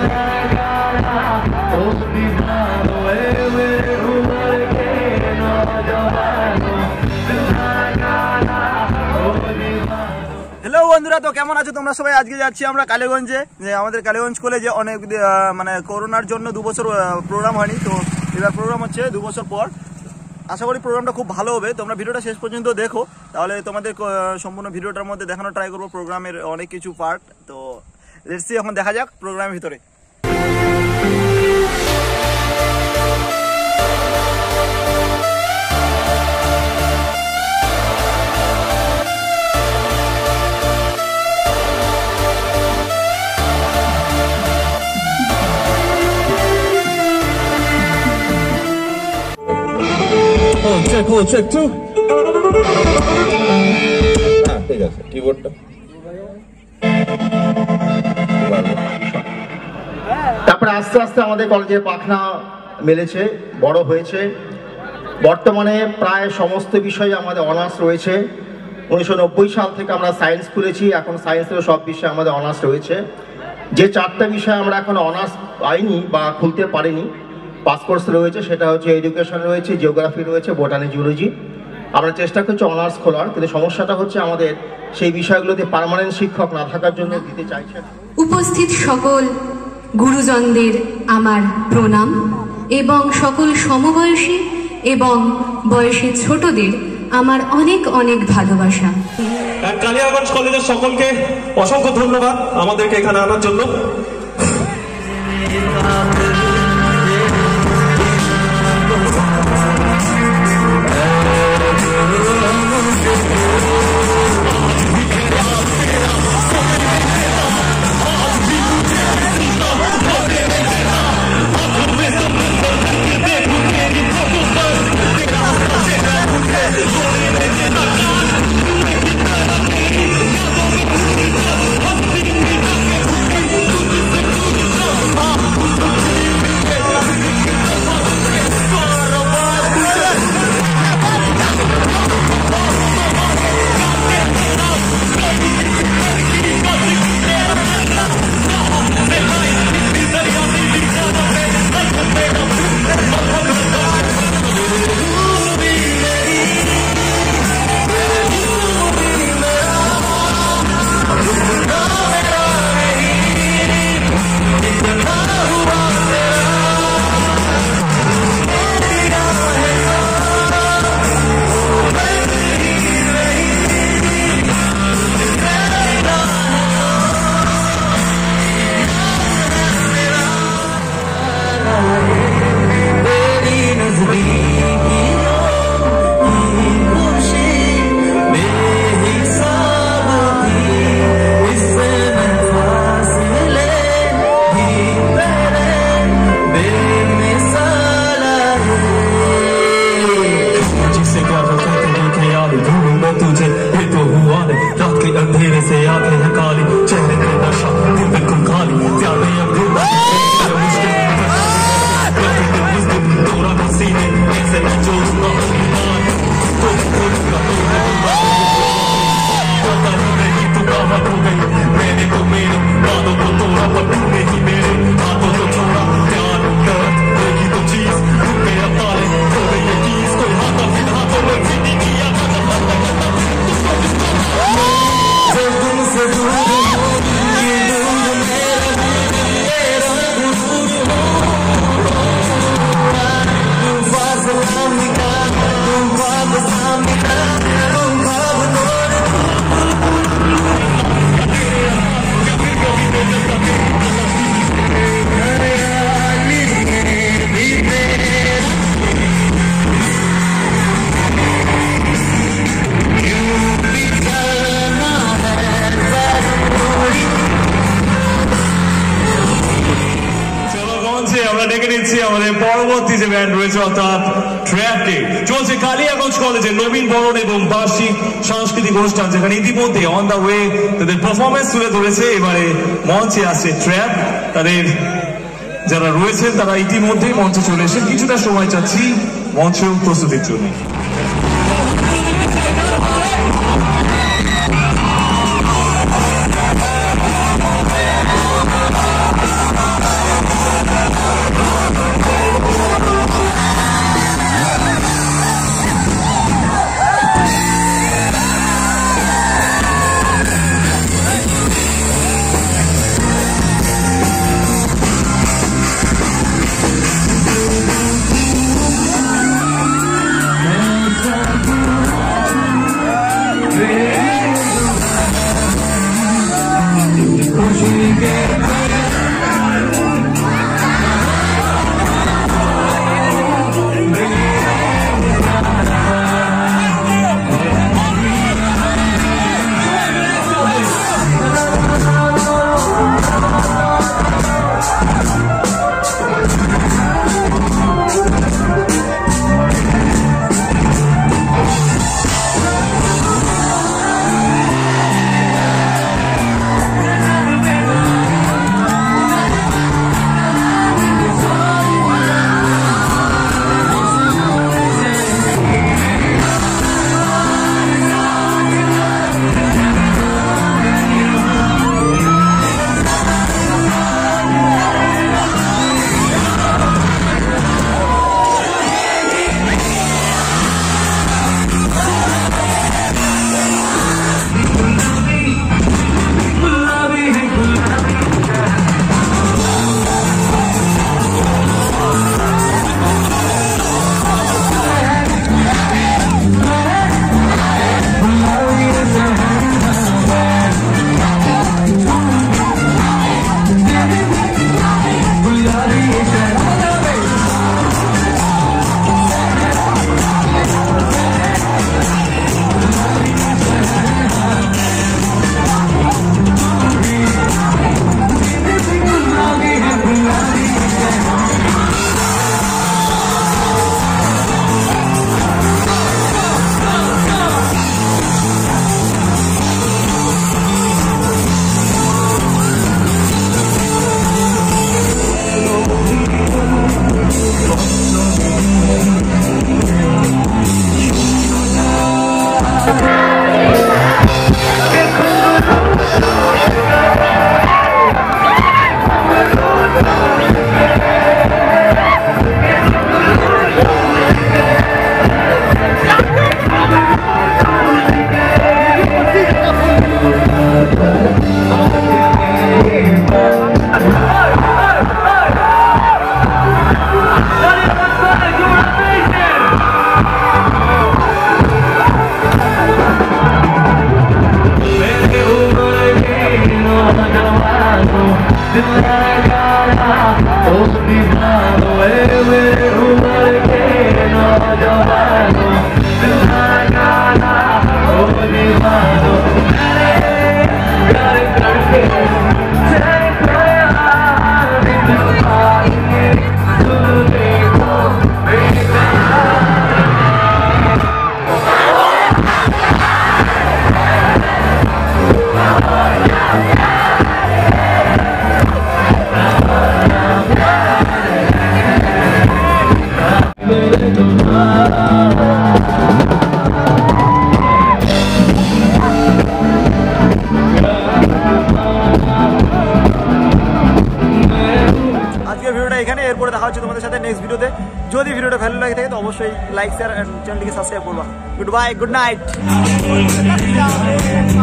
Hello বন্ধুরা তো কেমন আছো তোমরা সবাই আজকে যাচ্ছি আমরা কালীগঞ্জে যে আমাদের কালীগঞ্জ কলেজে অনেক মানে করোনার জন্য 2 বছর প্রোগ্রাম হয়নি তো এবার প্রোগ্রাম হচ্ছে 2 বছর পর আশা করি প্রোগ্রামটা খুব ভালো হবে তোমরা ভিডিওটা শেষ পর্যন্ত দেখো তাহলে তোমাদের সম্পূর্ণ ভিডিওটার মধ্যে দেখানো ট্রাই করব প্রোগ্রামের অনেক কিছু পার্ট তো লেটস সি এখন দেখা যাক প্রোগ্রামের ভিতরে check two ঠিক আছে কিবোর্ডটা তারপর আস্তে আস্তে আমাদের কলেজে পাখনা মেলেছে বড় হয়েছে বর্তমানে প্রায় সমস্ত বিষয়ে আমাদের অনার্স রয়েছে 1990 সাল থেকে আমরা সায়েন্স খুলেছি এখন সায়েন্সের সব বিষয়ে আমাদের অনার্স রয়েছে যে চারটা বিষয়ে আমরা এখন অনার্স পাইনি বা খুলতে পারিনি পাস কোর্স রয়েছে সেটা হচ্ছে এডুকেশন রয়েছে জিওগ্রাফি রয়েছে বোটানি জুলজি আমরা চেষ্টা করছি অনার্স খোলার কিন্তু সমস্যাটা হচ্ছে আমাদের সেই বিষয়গুলোতে পার্মানেন্ট শিক্ষক না থাকার জন্য দিতে চাইছে উপস্থিত সকল গুরুজনদের আমার প্রণাম এবং সকল সমবয়সী এবং বয়সী ছোটদের আমার অনেক অনেক ভালোবাসা কালিয়াগঞ্জ কলেজের সকলকে অসংখ্য ধন্যবাদ আমাদেরকে এখানে আনার জন্য যারা রয়েছেন তারা ইতিমধ্যেই মঞ্চে চলে এসে কিছুটা সময় চাচ্ছি মঞ্চ প্রস্তুতির জন্য যদি ভিডিওটা ভালো লাগে থাকে তো অবশ্যই লাইক শেয়ার এন্ড চ্যানেলটিকে সাবস্ক্রাইব করবা। Good bye, good night.